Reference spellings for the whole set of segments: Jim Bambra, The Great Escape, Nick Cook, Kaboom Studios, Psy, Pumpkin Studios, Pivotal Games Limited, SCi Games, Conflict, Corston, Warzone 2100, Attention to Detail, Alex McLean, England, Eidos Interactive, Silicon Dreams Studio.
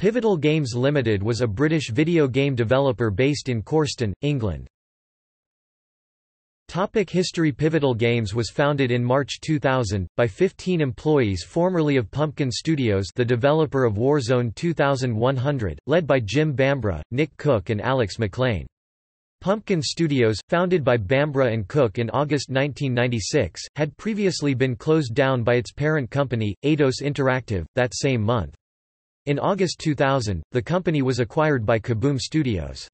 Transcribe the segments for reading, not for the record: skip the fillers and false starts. Pivotal Games Limited was a British video game developer based in Corston, England. Topic history. Pivotal Games was founded in March 2000, by 15 employees formerly of Pumpkin Studios, the developer of Warzone 2100, led by Jim Bambra, Nick Cook and Alex McLean. Pumpkin Studios, founded by Bambra and Cook in August 1996, had previously been closed down by its parent company, Eidos Interactive, that same month. In August 2000, the company was acquired by Kaboom Studios.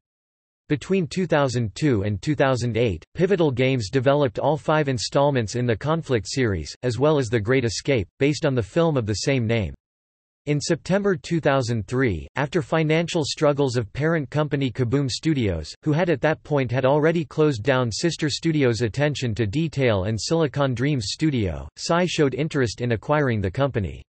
Between 2002 and 2008, Pivotal Games developed all 5 installments in the Conflict series, as well as The Great Escape, based on the film of the same name. In September 2003, after financial struggles of parent company Kaboom Studios, who had at that point had already closed down sister studios Attention to Detail and Silicon Dreams Studio, Psy showed interest in acquiring the company.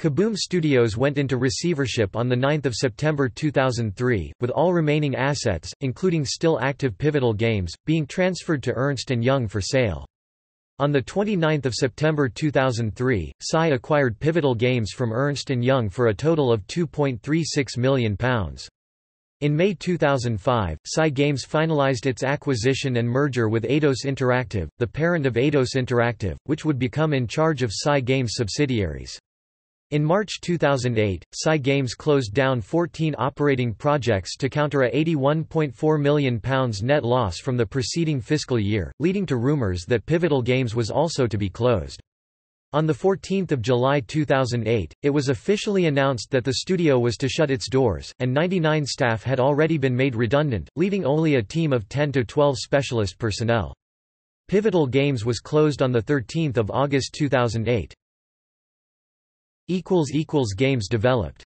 Kaboom Studios went into receivership on 9 September 2003, with all remaining assets, including still active Pivotal Games, being transferred to Ernst & Young for sale. On 29 September 2003, Psy acquired Pivotal Games from Ernst & Young for a total of £2.36 million. In May 2005, SCi Games finalized its acquisition and merger with Eidos Interactive, the parent of Eidos Interactive, which would become in charge of SCi Games subsidiaries. In March 2008, SCi Games closed down 14 operating projects to counter a £81.4 million net loss from the preceding fiscal year, leading to rumours that Pivotal Games was also to be closed. On 14 July 2008, it was officially announced that the studio was to shut its doors, and 99 staff had already been made redundant, leaving only a team of 10 to 12 specialist personnel. Pivotal Games was closed on 13 August 2008. Games developed.